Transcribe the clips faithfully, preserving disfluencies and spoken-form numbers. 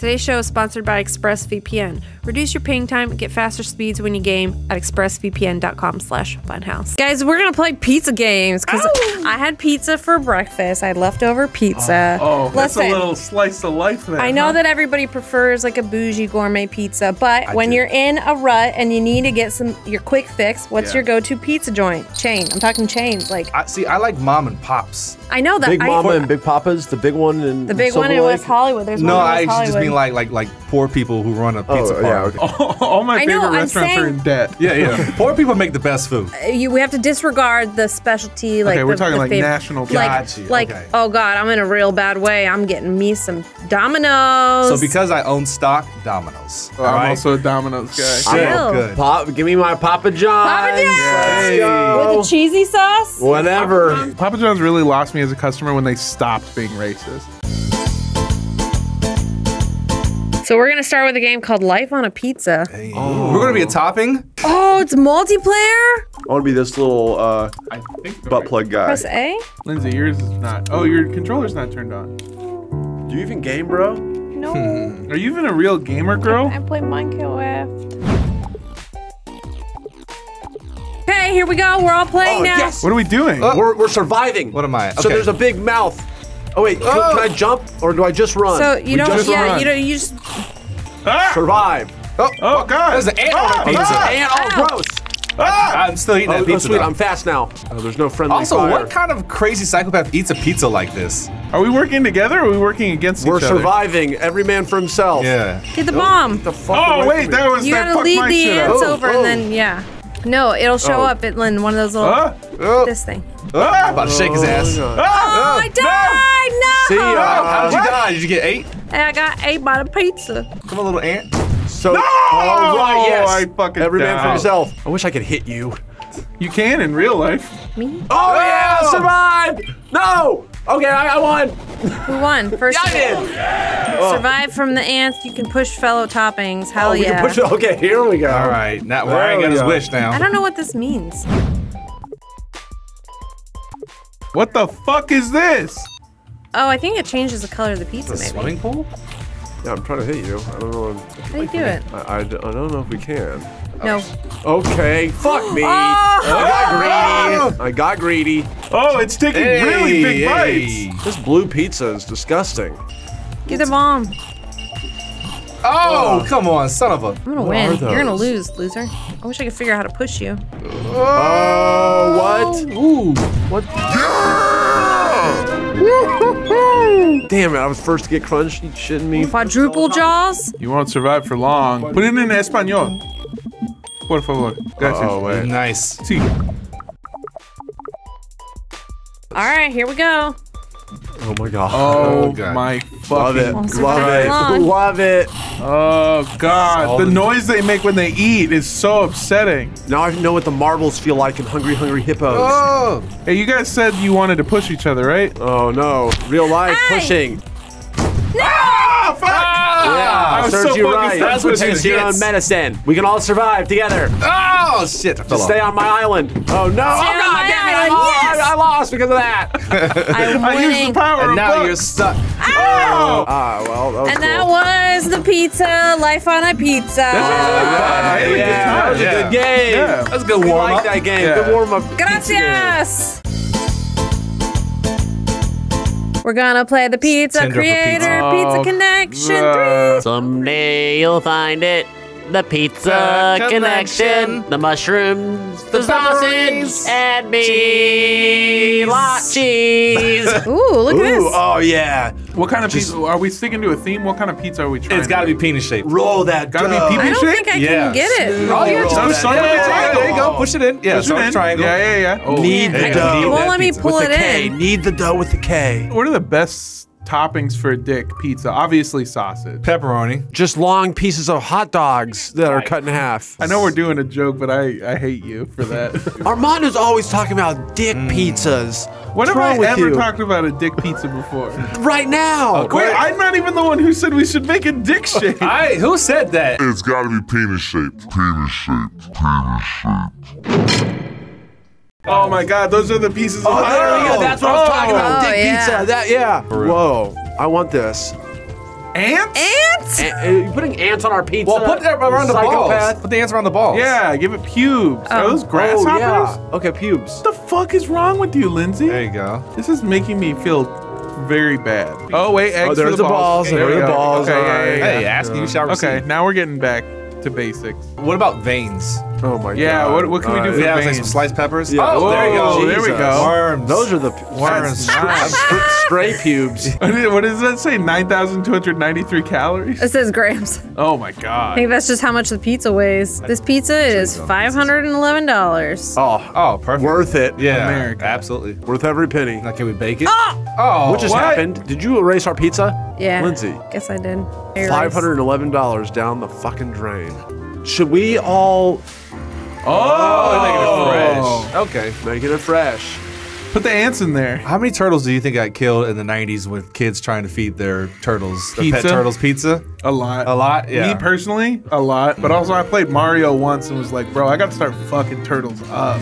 Today's show is sponsored by ExpressVPN. Reduce your ping time and get faster speeds when you game at express V P N dot com slash funhouse. Guys, we're going to play pizza games because I had pizza for breakfast. I had leftover pizza. Oh, oh that's Listen, a little slice of life there. I know huh? that everybody prefers like a bougie gourmet pizza, but I when do. you're in a rut and you need to get some your quick fix, what's yeah. your go-to pizza joint? Chain. I'm talking chains. Like, I, see, I like mom and pops. I know that. Big I, Mama I, and Big Papa's, the big one in The big one in West Hollywood. There's no, one in West I Hollywood. just mean like like like poor people who run a pizza oh, parlor. Yeah, okay. All my favorite know, restaurants saying, are in debt. Yeah, yeah. Poor people make the best food. You we have to disregard the specialty. Like okay, we're the, talking the like favorite, national. Like, like okay. oh god, I'm in a real bad way. I'm getting me some Domino's. So because I own stock, Domino's. Oh, I'm right? also a Domino's guy. Chill. Good. Pop, give me my Papa John's. Papa John's hey. with a cheesy sauce. Whatever. Papa John's, Papa John's really lost me as a customer when they stopped being racist. So we're gonna start with a game called Life on a Pizza. Hey. Oh. We're gonna be a topping? Oh, it's multiplayer? I wanna be this little uh, I think butt right. plug guy. Press A? Lindsay, yours is not. Oh, your controller's not turned on. Do you even game, bro? No. Hmm. Are you even a real gamer, girl? I, I play Minecraft. Okay, here we go. We're all playing oh, now. Yes. What are we doing? Uh, we're, we're surviving. What am I? Okay. So there's a big mouth. Oh wait, oh. Can, can I jump or do I just run? So you we don't, just yeah, run. you don't, you just ah. survive. Oh, oh god, there's an ant ah. on my pizza. Ah. Ant, oh, oh gross. Ah. I'm still eating oh, that pizza. Sweet. I'm fast now. Oh, there's no friendly Also, fire. What kind of crazy psychopath eats a pizza like this? Are we working together or are we working against We're each other? We're surviving, every man for himself. Yeah. Get the bomb. Get the fuck oh wait, that was you that fuck my shit. You gotta lead the ants oh, over oh. and then yeah. No, it'll show oh. up at Lynn, one of those little, uh, uh, this thing. Uh, I'm about to shake his ass. Oh, oh I died! No! no. See, uh, how did you what? die? Did you get eight? And I got eight by the pizza. Come on, little ant. So, no! All right, yes. I fucking Every died. man for himself. I wish I could hit you. You can in real life. Me? Oh, yeah, I survived! No! Okay, I, I won. Who won? First yeah, I did. Yeah. Survive from the ants. You can push fellow toppings. Hell oh, we yeah. Can push, okay, here we go. All right, now well, I got his wish now. I don't know what this means. What the fuck is this? Oh, I think it changes the color of the pizza. It's a maybe. Swimming pool? Yeah, I'm trying to hit you. I don't know. How do you do it? I, I don't know if we can. No. Okay, fuck me. Oh, I got greedy. I got greedy. Oh, it's taking hey, really big hey. bites. This blue pizza is disgusting. Get the bomb. Oh, oh, come on, son of a. I'm gonna win. You're gonna lose, loser. I wish I could figure out how to push you. Oh, what? Ooh. What? Yeah! Damn it, I was first to get crunched. You shitting me. Quadruple jaws? You won't survive for long. Put it in Espanol. Por favor. Gracias. Oh, wait. Nice. See. All right, here we go. Oh my god. Oh, oh god. my fucking Love it. Love it. Love it. Oh god. The, the noise they make when they eat is so upsetting. Now I know what the marbles feel like in Hungry Hungry Hippos. Oh. Hey, you guys said you wanted to push each other, right? Oh no. Real life Aye. pushing. No! Ah, fuck! Ah, yeah, I was serves so you right. That's what takes you on medicine. We can all survive together. Oh shit! I fell Just off. Stay on my island. Oh no! Stay oh, god damn it! Yes. I lost because of that. I'm I winning. used the power. And of now books. you're stuck. Oh! Ah, well. That was and cool. that was the pizza. Life on a Pizza. That was, really yeah, that was yeah. a good game. Yeah. That was a good warm up. I like that game. Yeah. Good warm up. Gracias. We're gonna play the Pizza Tender Creator, pizza. pizza Connection uh, three. Someday you'll find it. The Pizza uh, connection. connection. The mushrooms, the, the sausage, and me. Cheese. Lot cheese. Ooh, look Ooh, at this. Oh, yeah. What kind of Just, pizza? Are we sticking to a theme? What kind of pizza are we trying It's gotta to be penis shaped. Roll that Gotta dough. be penis shaped? I don't think I yeah. can get it. Roll your triangle. There you go. Push it in. Yeah, push it in. Triangle. Yeah, yeah, yeah. Oh, need yeah. the dough. It won't let me pull it in. Need the dough with the K. What are the best toppings for a dick pizza? Obviously sausage. Pepperoni. Just long pieces of hot dogs that are cut in half. I know we're doing a joke, but I, I hate you for that. Armand is always talking about dick mm. pizzas. When have I ever you? talked about a dick pizza before? Right now. Okay. Wait, I'm not even the one who said we should make a dick shape. I, who said that? It's gotta be penis shaped. Penis shaped. Penis shaped. Oh my god, those are the pieces oh, of there we go. That's what oh, I was talking about. Oh, dick yeah. pizza. That yeah. Whoa. I want this. Ants? Ants? An you're putting ants on our pizza? Well, put that around the balls. Put the ants around the balls. Yeah, give it pubes. Um, Are those grasshoppers? Oh, yeah. Okay, pubes. What the fuck is wrong with you, Lindsay? There you go. This is making me feel very bad. Oh, wait, eggs oh, there's for the, the balls. balls. Hey, there there the balls. Okay, yeah, yeah, yeah. Hey, ask you shall receive. Okay, now we're getting back to basics. What about veins? Oh my yeah, god. Yeah, what, what can uh, we do for yeah, veins? Like some sliced peppers? Yeah. Oh, oh, there you go. Jesus. There we go. Worms. Those are the worms. Stray pubes. What does that say? nine thousand two hundred ninety-three calories? It says grams. Oh my god. I think that's just how much the pizza weighs. This pizza is five hundred eleven dollars. Oh, oh, perfect. Worth it. Yeah. America. Absolutely. Worth every penny. Now, can we bake it? Oh! Oh, what just what? happened? Did you erase our pizza? Yeah. Lindsay. Guess I did. five hundred eleven dollars down the fucking drain. Should we all... Oh, oh, making it fresh. Okay, making it fresh. Put the ants in there. How many turtles do you think got killed in the nineties with kids trying to feed their turtles, their pet turtles pizza? A lot. A lot, yeah. Me personally, a lot. But also I played Mario once and was like, bro, I gotta start fucking turtles up.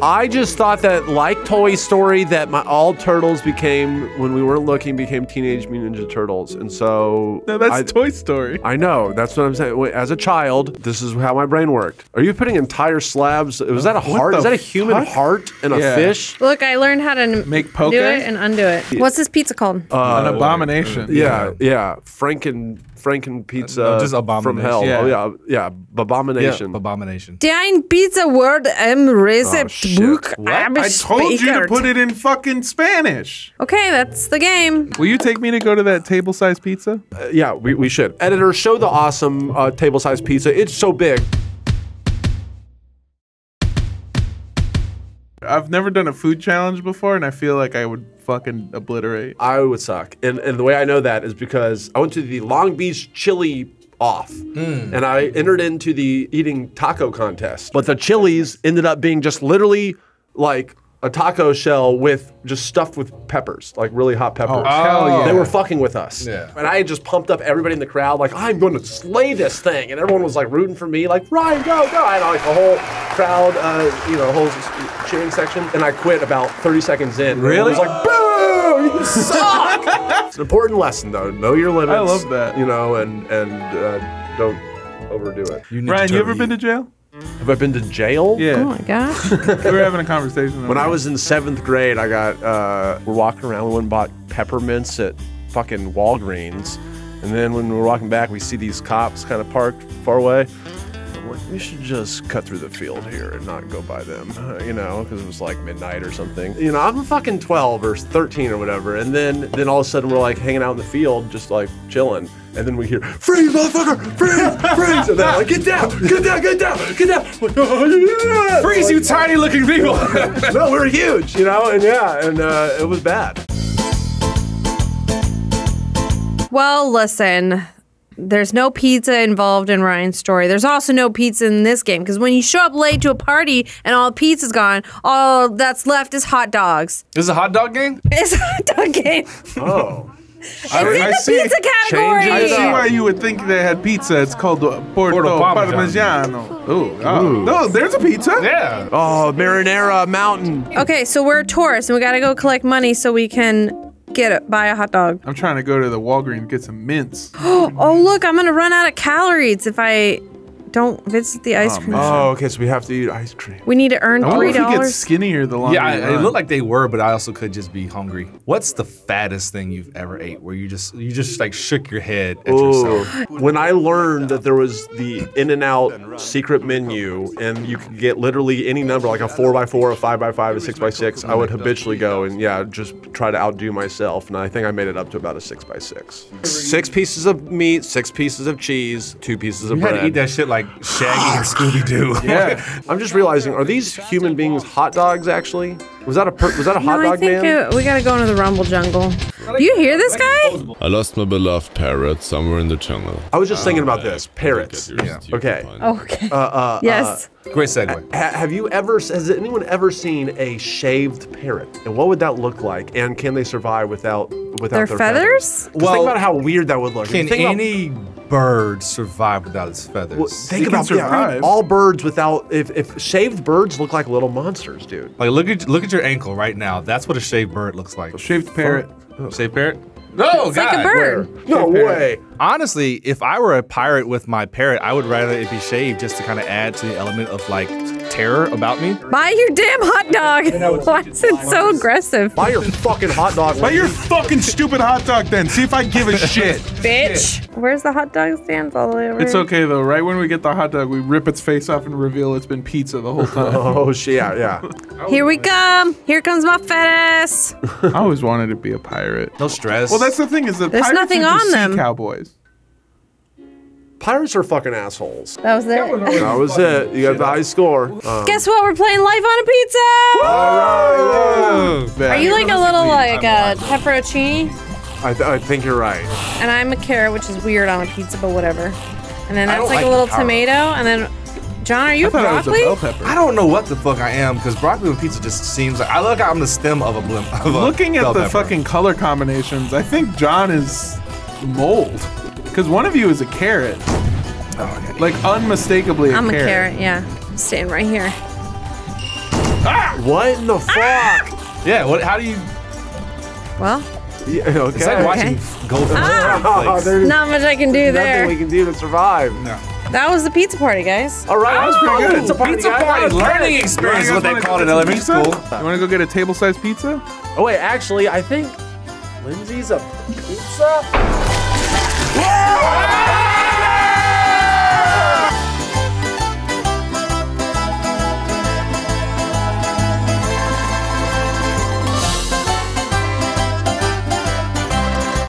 I just thought that, like Toy Story, that my all turtles became, when we weren't looking, became Teenage Mutant Ninja Turtles. And so... No, that's I, Toy Story. I know, that's what I'm saying. As a child, this is how my brain worked. Are you putting entire slabs? Was that a heart? Is that a human fuck? heart and a yeah. fish? Look, I learned Learn how to make poke do it and undo it. Yeah. What's this pizza called? Uh, An abomination. Yeah, yeah. Franken Franken pizza uh, no, just from hell. Yeah. Oh yeah, yeah. Abomination. Yeah. Abomination. Dein pizza word im Rezeptbuch. Oh, I told you to put it in fucking Spanish. Okay, that's the game. Will you take me to go to that table-sized pizza? Uh, yeah, we we should. Editor, show the awesome uh, table-sized pizza. It's so big. I've never done a food challenge before, and I feel like I would fucking obliterate. I would suck. And, and the way I know that is because I went to the Long Beach Chili Off, mm. and I entered into the eating taco contest. But the chilies ended up being just literally like a taco shell with just stuffed with peppers, like really hot peppers. Oh, hell yeah. They were fucking with us. Yeah. And I had just pumped up everybody in the crowd, like, I'm going to slay this thing. And everyone was like rooting for me, like, Ryan, go, go. I had like a whole crowd, uh, you know, whole cheering section. And I quit about thirty seconds in. Really? It was like, boo, you suck. It's an important lesson, though. Know your limits. I love that. You know, and, and uh, don't overdo it. You need Ryan, you ever you. been to jail? Have I been to jail? Yeah. Oh my gosh. We were having a conversation. When I was in seventh grade, I got, uh, we're walking around, we went and bought peppermints at fucking Walgreens. And then when we were walking back, we see these cops kind of parked far away. I'm like, we should just cut through the field here and not go by them, uh, you know, because it was like midnight or something. You know, I'm fucking twelve or thirteen or whatever. And then, then all of a sudden we're like hanging out in the field, just like chilling. And then we hear, freeze, motherfucker, freeze, freeze. And they're like, get down, get down, get down, get down. Freeze, you tiny looking people. No, we're huge, you know, and yeah, and uh, it was bad. Well, listen, there's no pizza involved in Ryan's story. There's also no pizza in this game, because when you show up late to a party and all the pizza's gone, all that's left is hot dogs. This is a hot dog game? It's a hot dog game. Oh. It's I, in the I pizza category! I see why you would think they had pizza. It's called uh, Porto Parmigiano. Ooh, oh. Ooh. No, there's a pizza. Yeah. Oh, Marinara Mountain. Okay, so we're tourists, and we gotta go collect money so we can get it, buy a hot dog. I'm trying to go to the Walgreens and get some mints. Oh, look, I'm gonna run out of calories if I don't visit the ice um, cream. Oh, okay, so we have to eat ice cream. We need to earn three dollars. I wonder if we get skinnier the longer. Yeah, it looked like they were, but I also could just be hungry. What's the fattest thing you've ever ate where you just, you just like shook your head at Ooh. yourself? When I learned that there was the In-N-Out secret menu and you could get literally any number, like a four by four, a five by five, a six by six, I would habitually go and yeah, just try to outdo myself. And I think I made it up to about a six by six. Six pieces of meat, six pieces of cheese, two pieces of bread. You had to eat that shit like Shaggy or Scooby-Doo. Yeah. I'm just realizing, are these human beings hot dogs actually? Was that a per was that a hot no, dog man? I think it, we gotta go into the Rumble Jungle. Do you hear this guy? I lost my beloved parrot somewhere in the jungle. I was just thinking about this. Parrots. Yeah. Okay. Okay. Uh, uh, yes. Uh, Great segue. Ha have you ever, has anyone ever seen a shaved parrot? And what would that look like? And can they survive without without their, their feathers? feathers? Well, think about how weird that would look. Can any bird survive without its feathers? Well, think they about yeah, all birds without, if, if shaved birds look like little monsters, dude. Like look at, look at your ankle right now. That's what a shaved bird looks like. A shaved parrot. Oh. Shaved parrot? No, it's God. Like a bird. No way. Honestly, if I were a pirate with my parrot, I would rather it be shaved just to kind of add to the element of like terror about me. Buy your damn hot dog. Why is it so aggressive? Buy your fucking hot dog. Buy your fucking stupid hot dog then. See if I give a shit. Bitch. Shit. Where's the hot dog stands all the way over? It's okay though. Right when we get the hot dog, we rip its face off and reveal it's been pizza the whole time. Oh shit, yeah, yeah. Here we come. Here comes my fat ass. I always wanted to be a pirate. No stress. Well, that's the thing is that there's nothing on sea them. Cowboys. Pirates are fucking assholes. That was it. That was, that was it. You got the high score. Um, Guess what? We're playing Life on a Pizza. All right, yeah. Are you like a little like a pepperoni? I, th I think you're right. And I'm a carrot, which is weird on a pizza, but whatever. And then that's like, like a little tomato, and then. John, are you I a broccoli? I, was a bell pepper. I don't know what the fuck I am, because broccoli and pizza just seems like I look I'm the stem of a blimp. Of Looking a at the pepper. Fucking color combinations, I think John is mold. Because one of you is a carrot. Oh, okay. Like unmistakably a I'm carrot. I'm a carrot, yeah. I'm staying right here. Ah! What in the fuck? Ah! Yeah, what how do you Well? Yeah, okay. It's like watching okay. Golden ah! There's not much I can do there. Nothing we can do to survive. No. That was the pizza party, guys. All right, oh, that was pretty good. It's a party, pizza party learning experience, what they call it in elementary school. You want to go get a table-sized pizza? Oh wait, actually, I think Lindsay's a pizza. Whoa!